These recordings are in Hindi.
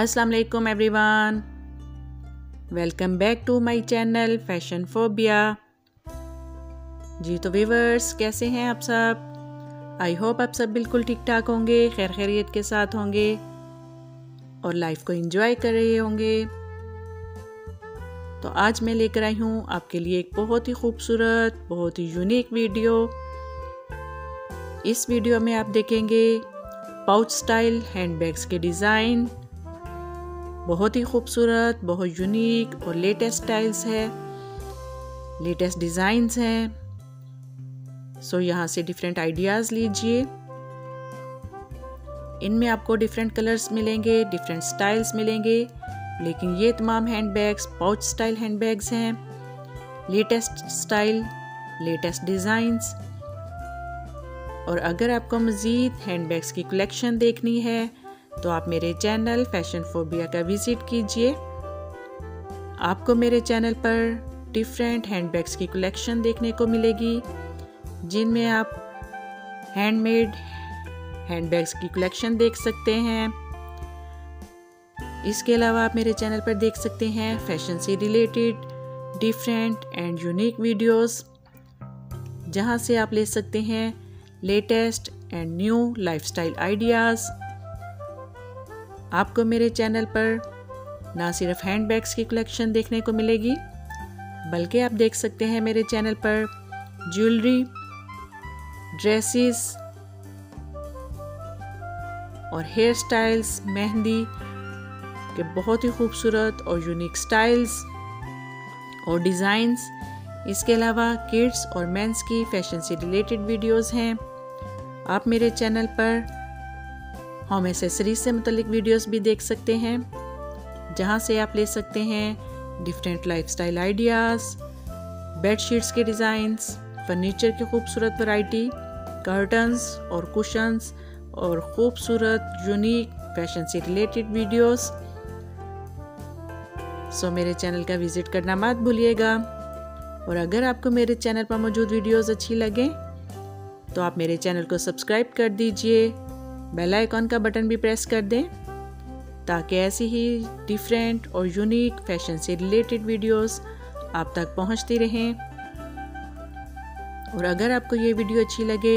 अस्सलाम वालेकुम everyone, welcome back to my channel fashion phobia. जी तो व्यूअर्स, कैसे हैं आप सब? आई होप आप सब बिल्कुल ठीक ठाक होंगे, खैर खैरियत के साथ होंगे और लाइफ को एंजॉय कर रहे होंगे। तो आज मैं लेकर आई हूँ आपके लिए एक बहुत ही खूबसूरत, बहुत ही यूनिक वीडियो। इस वीडियो में आप देखेंगे पाउच स्टाइल हैंडबैग्स के डिज़ाइन। बहुत ही खूबसूरत, बहुत यूनिक और लेटेस्ट स्टाइल्स है, लेटेस्ट डिज़ाइंस हैं। सो यहाँ से डिफरेंट आइडियाज़ लीजिए। इनमें आपको डिफरेंट कलर्स मिलेंगे, डिफरेंट स्टाइल्स मिलेंगे, लेकिन ये तमाम हैंडबैग्स पाउच स्टाइल हैंडबैग्स हैं। Latest style, latest designs. और अगर आपको मज़ीद हैंडबैग्स की कलेक्शन देखनी है तो आप मेरे चैनल फैशन फोबिया का विज़िट कीजिए। आपको मेरे चैनल पर डिफरेंट हैंडबैग्स की कलेक्शन देखने को मिलेगी, जिनमें आप हैंडमेड हैंडबैग्स की कलेक्शन देख सकते हैं। इसके अलावा आप मेरे चैनल पर देख सकते हैं फैशन से related different and unique videos, जहां से आप ले सकते हैं latest and new lifestyle ideas. आपको मेरे चैनल पर ना सिर्फ हैंडबैग्स की कलेक्शन देखने को मिलेगी, बल्कि आप देख सकते हैं मेरे चैनल पर ज्वेलरी, ड्रेसेस और हेयर स्टाइल्स, मेहंदी के बहुत ही खूबसूरत और यूनिक स्टाइल्स और डिज़ाइंस। इसके अलावा किड्स और मेंस की फैशन से रिलेटेड वीडियोस हैं। आप मेरे चैनल पर होम एसेसरीज से मुतल्लिक वीडियोस भी देख सकते हैं, जहां से आप ले सकते हैं डिफरेंट लाइफस्टाइल आइडियाज़, बेडशीट्स के डिज़ाइंस, फर्नीचर की खूबसूरत वैरायटी, कर्टन्स और कुशन्स और खूबसूरत यूनिक फैशन से रिलेटेड वीडियोस। सो मेरे चैनल का विज़िट करना मत भूलिएगा। और अगर आपको मेरे चैनल पर मौजूद वीडियोस अच्छी लगें तो आप मेरे चैनल को सब्सक्राइब कर दीजिए, बेल आइकॉन का बटन भी प्रेस कर दें, ताकि ऐसी ही डिफरेंट और यूनिक फैशन से रिलेटेड वीडियोस आप तक पहुंचती रहें। और अगर आपको ये वीडियो अच्छी लगे,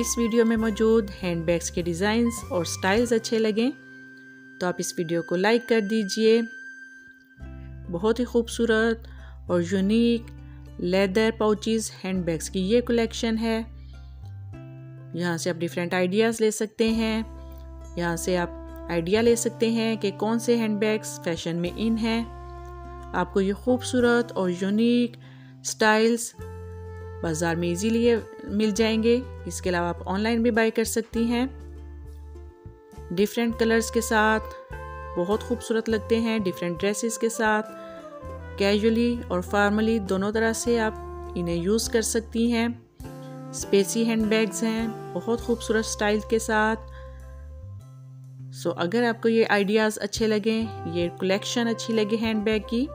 इस वीडियो में मौजूद हैंडबैग्स के डिज़ाइंस और स्टाइल्स अच्छे लगें, तो आप इस वीडियो को लाइक कर दीजिए। बहुत ही खूबसूरत और यूनिक लेदर पाउचेस हैंडबैग्स की ये कलेक्शन है। यहाँ से आप डिफरेंट आइडियाज़ ले सकते हैं, यहाँ से आप आइडिया ले सकते हैं कि कौन से हैंडबैग्स फैशन में इन हैं। आपको ये खूबसूरत और यूनिक स्टाइल्स बाज़ार में इजीली मिल जाएंगे। इसके अलावा आप ऑनलाइन भी बाय कर सकती हैं। डिफरेंट कलर्स के साथ बहुत खूबसूरत लगते हैं, डिफरेंट ड्रेसेस के साथ कैजुअली और फॉर्मली दोनों तरह से आप इन्हें यूज़ कर सकती हैं। स्पेसी हैंडबैग्स हैं बहुत खूबसूरत स्टाइल के साथ। सो अगर आपको ये आइडियाज़ अच्छे लगें, ये कलेक्शन अच्छी लगे हैंडबैग की,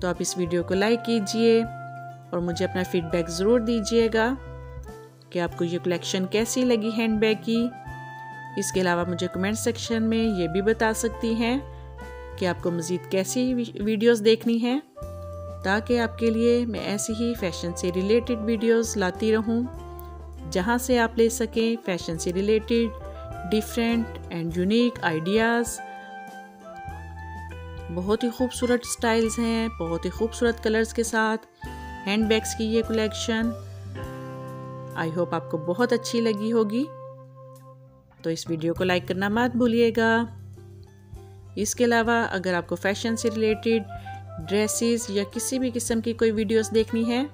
तो आप इस वीडियो को लाइक कीजिए और मुझे अपना फीडबैक ज़रूर दीजिएगा कि आपको ये कलेक्शन कैसी लगी हैंडबैग की। इसके अलावा मुझे कमेंट सेक्शन में ये भी बता सकती हैं कि आपको मज़ीद कैसी वीडियोस देखनी हैं, ताकि आपके लिए मैं ऐसी ही फ़ैशन से रिलेटेड वीडियोस लाती रहूं, जहां से आप ले सकें फ़ैशन से related different and unique ideas. बहुत ही खूबसूरत स्टाइल्स हैं, बहुत ही खूबसूरत कलर्स के साथ हैंडबैग्स की ये कलेक्शन आई होप आपको बहुत अच्छी लगी होगी। तो इस वीडियो को लाइक करना मत भूलिएगा। इसके अलावा अगर आपको फैशन से रिलेटेड ड्रेसेस या किसी भी किस्म की कोई वीडियोस देखनी है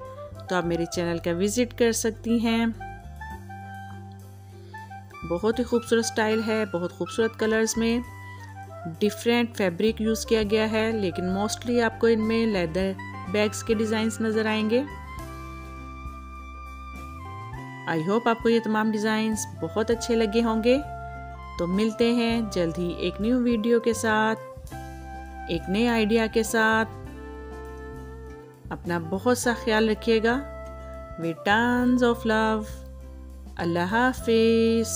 तो आप मेरे चैनल का विज़िट कर सकती हैं। बहुत ही खूबसूरत स्टाइल है, बहुत खूबसूरत कलर्स में, डिफरेंट फैब्रिक यूज़ किया गया है, लेकिन मोस्टली आपको इनमें लेदर बैग्स के डिज़ाइंस नज़र आएंगे। आई होप आपको ये तमाम डिज़ाइंस बहुत अच्छे लगे होंगे। तो मिलते हैं जल्द ही एक न्यू वीडियो के साथ, एक नए आइडिया के साथ। अपना बहुत सा ख्याल रखिएगा। विद टन्स ऑफ लव, अल्लाह हाफिज़।